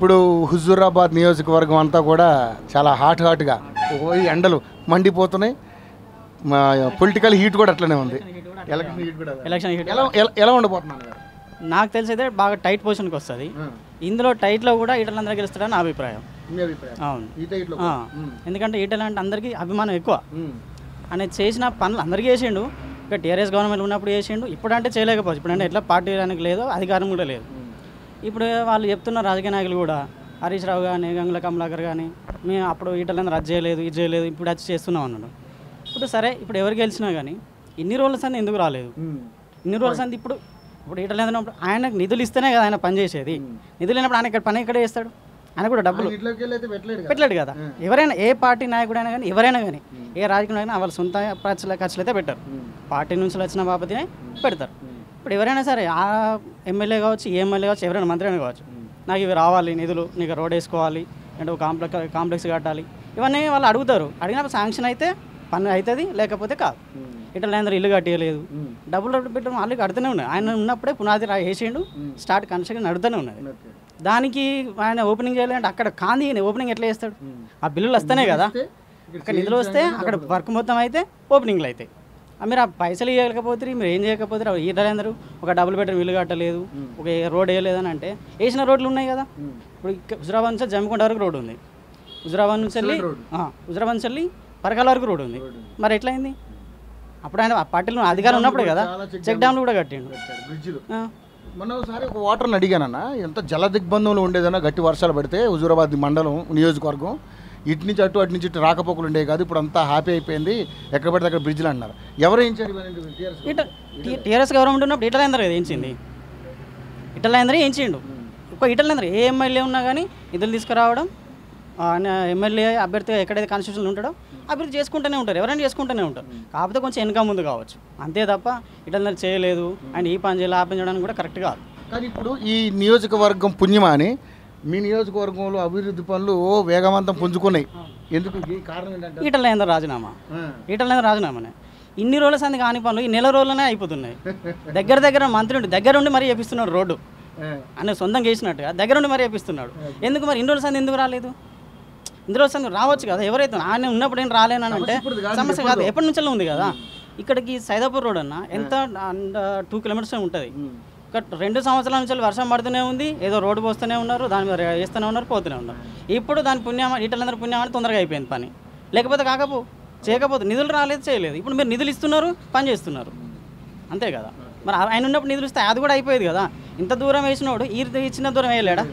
ఇప్పుడు హుజూరాబాద్ నియోజకవర్గం అంతా కూడా చాలా హాట్గా పోయి ఎండలు మండిపోతున్నాయి. మా పొలిటికల్ హీట్ కూడా అట్లనే ఉంది. ఎలక్షన్ హీట్ కూడా ఎలా ఉండబోతున్నాను నాకు తెలిసి అయితే బాగా టైట్ పొజిషన్కి వస్తుంది. ఇందులో టైట్లో కూడా ఈటలందరూ గెలుస్తాడని నా అభిప్రాయం. అవును, ఎందుకంటే ఈటలు అంటే అందరికీ అభిమానం ఎక్కువ. అనేది చేసిన పనులు అందరికీ చేసిండు. ఇక టీఆర్ఎస్ గవర్నమెంట్ ఉన్నప్పుడు చేసిండు, ఇప్పుడంటే చేయలేకపోవచ్చు. ఇప్పుడంటే ఎట్లా పార్టీ దానికి లేదు, అధికారం కూడా లేదు. ఇప్పుడు వాళ్ళు చెప్తున్న రాజకీయ నాయకులు కూడా హరీష్ రావు కానీ గంగుల కమలాకర్ కానీ మేము అప్పుడు ఈటలందరూ అది చేయలేదు ఇది చేయలేదు ఇప్పుడు వచ్చి చేస్తున్నాం అన్నాడు. ఇప్పుడు సరే, ఇప్పుడు ఎవరు గెలిచినా కానీ ఇన్ని రోజుల సంది ఎందుకు రాలేదు? ఇన్ని రోజుల సంది ఇప్పుడు ఈటలందరూ ఆయనకు నిధులు ఇస్తేనే కదా ఆయన పని చేసేది. నిధులు లేనప్పుడు ఆయన ఇక్కడ పని ఇక్కడే చేస్తాడు. ఆయన కూడా డబ్బులు పెట్టలేడు కదా. ఎవరైనా ఏ పార్టీ నాయకుడైనా కానీ ఎవరైనా కానీ ఏ రాజకీయ నాయకుడైనా వాళ్ళ సొంత ఖర్చులు అయితే పెట్టారు. పార్టీ నుంచి వచ్చిన బాబతినే పెడతారు. ఇప్పుడు ఎవరైనా సరే ఆ ఎమ్మెల్యే కావచ్చు, ఏ ఎమ్మెల్యే కావచ్చు, ఎవరైనా మంత్రి అయినా కావచ్చు, నాకు ఇవి రావాలి నిధులు, నీకు రోడ్ వేసుకోవాలి అంటే కాంప్లెక్స్ కట్టాలి, ఇవన్నీ వాళ్ళు అడుగుతారు. అడిగినప్పుడు శాంక్షన్ అయితే పని అవుతుంది, లేకపోతే కాదు. ఇట్లందరూ ఇల్లు కట్టేయలేదు, డబ్బులు పెట్టడం వాళ్ళు కడుతూనే ఉన్నారు. ఆయన ఉన్నప్పుడే పునాది వేసేయండు, స్టార్ట్ కన్స్ట్రక్షన్ నడుతూనే ఉన్నది. దానికి ఆయన ఓపెనింగ్ చేయాలంటే అక్కడ కాంది ఓపెనింగ్ ఎట్లా చేస్తాడు? ఆ బిల్లులు వస్తేనే కదా, అక్కడ నిధులు వస్తే అక్కడ వర్క్ మొత్తం అయితే ఓపెనింగ్లు అవుతాయి. మీరు ఆ పైసలు ఇవ్వకపోతే మీరు ఏం చేయకపోతే ఈటలందరూ ఒక డబుల్ బెడ్రూమ్ ఇల్లు కట్టలేదు, ఒక రోడ్ వేయలేదని అంటే వేసిన రోడ్లు ఉన్నాయి కదా. ఇప్పుడు హుజూరాబాద్ నుంచి జమ్మికొండ వరకు రోడ్డు ఉంది, హుజూరాబాద్ నుంచి వెళ్ళి పరకాల వరకు రోడ్డు ఉంది. మరి ఎట్లయింది? అప్పుడు ఆయన పార్టీలో అధికారం ఉన్నప్పుడే కదా చెక్ డ్యామ్లు కూడా కట్టిండు. మొన్నసారి ఒక వాటర్ని అడిగానన్నా, ఎంత జల దిగ్బంధంలో ఉండేదన్నా గట్టి వర్షాలు పడితే హుజూరాబాద్ మండలం నియోజకవర్గం ఇటు నుంచి అటు అటు నుంచి ఇటు రాకపోకలు ఉండేవి కాదు. ఇప్పుడు అంతా హ్యాపీ అయిపోయింది, ఎక్కడ పడితే అక్కడ బ్రిడ్జ్లు అంటున్నారు. ఎవరు ఏంచారు? టీఆర్ఎస్ గవర్నమెంట్ ఉన్నప్పుడు ఇటలందరూ ఏంచింది, ఇటలందరూ ఏంచిండు. ఒక ఇటలందరూ ఏ ఎమ్మెల్యే ఉన్నా కానీ నిధులు తీసుకురావడం, ఎమ్మెల్యే అభ్యర్థి ఎక్కడైతే కాన్స్టిట్యూషన్ ఉంటాడో అభివృద్ధి చేసుకుంటూనే ఉంటారు. ఎవరైనా చేసుకుంటూనే ఉంటారు, కాకపోతే కొంచెం వెనక ముందు కావచ్చు, అంతే తప్ప ఇటలందరూ చేయలేదు అండ్ ఈ పని చేయాలి ఆ పని చేయడానికి కూడా కరెక్ట్ కాదు. కానీ ఇప్పుడు ఈ నియోజకవర్గం పుణ్యమా అని మీ నియోజకవర్గంలో అభివృద్ధి పనులు వేగవంతం పుంజుకున్నాయి. ఎందుకు కారణం? ఈటలందరూ రాజీనామానే ఇన్ని రోజుల సంది కాని పనులు ఈ నెల రోజులనే అయిపోతున్నాయి. దగ్గర మంత్రి దగ్గరుండి మరీ చేపిస్తున్నాడు. రోడ్డు అనే సొంతం చేసినట్టుగా దగ్గరుండి మరీ చేపిస్తున్నాడు. ఎందుకు మరి ఇన్ని రోజుల సంది ఎందుకు రాలేదు? ఇన్ని రోజుల సంది రావచ్చు కదా. ఎవరైతే ఆయన ఉన్నప్పుడు ఏం రాలేనంటే సమస్య కాదు, ఎప్పటి నుంచో ఉంది కదా. ఇక్కడికి సైదాపూర్ రోడ్ అన్న ఎంత 2 కిలోమీటర్స్ ఉంటుంది. ఒక 2 సంవత్సరాల నుంచి వర్షం పడుతూనే ఉంది, ఏదో రోడ్డు పోస్తూనే ఉన్నారు, దాని మీద వేస్తూనే ఉన్నారు, పోతూనే ఉన్నారు. ఇప్పుడు దాని పుణ్యం ఈటలందరూ పుణ్యమని తొందరగా అయిపోయింది పని. లేకపోతే చేయకపోతే నిధులు రాలేదు, చేయలేదు. ఇప్పుడు మీరు నిధులు ఇస్తున్నారు, పని చేస్తున్నారు, అంతే కదా. మరి ఆయన ఉన్నప్పుడు నిధులు ఇస్తే అది కూడా అయిపోయేది కదా. ఇంత దూరం వేసినోడు ఈ ఇచ్చిన దూరం వేయలేడా?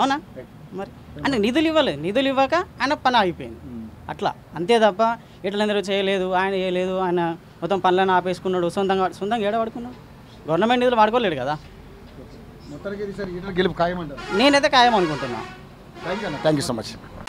అవునా? మరి అంటే నిధులు ఇవ్వలేదు, నిధులు ఇవ్వక ఆయన పని ఆగిపోయింది అట్లా, అంతే తప్ప ఈటలందరూ చేయలేదు, ఆయన చేయలేదు, ఆయన మొత్తం పనులను ఆపేసుకున్నాడు. సొంతంగా ఏడ పడుకున్నాడు, గవర్నమెంట్ నిధులు వాడుకోలేడు కదా. నేనైతే ఖాయం అనుకుంటున్నాను. Thank you so much.